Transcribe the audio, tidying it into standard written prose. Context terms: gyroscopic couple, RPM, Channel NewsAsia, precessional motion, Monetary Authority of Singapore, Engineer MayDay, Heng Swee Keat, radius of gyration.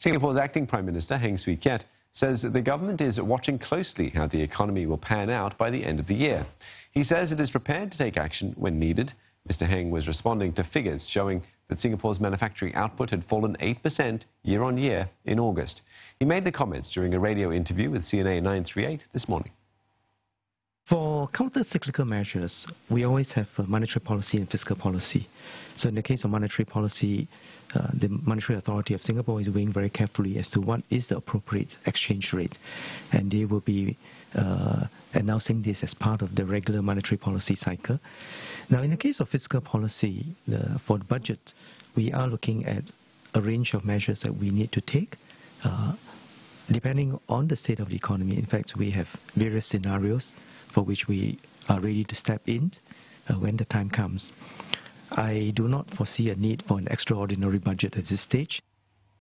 Singapore's acting Prime Minister, Heng Swee Keat, says that the government is watching closely how the economy will pan out by the end of the year. He says it is prepared to take action when needed. Mr. Heng was responding to figures showing that Singapore's manufacturing output had fallen 8% year-on-year in August. He made the comments during a radio interview with CNA 938 this morning. For counter-cyclical measures, we always have monetary policy and fiscal policy. So in the case of monetary policy, the Monetary Authority of Singapore is weighing very carefully as to what is the appropriate exchange rate. And they will be announcing this as part of the regular monetary policy cycle. Now, in the case of fiscal policy, for the budget, we are looking at a range of measures that we need to take, depending on the state of the economy. In fact, we have various scenarios for which we are ready to step in when the time comes. I do not foresee a need for an extraordinary budget at this stage.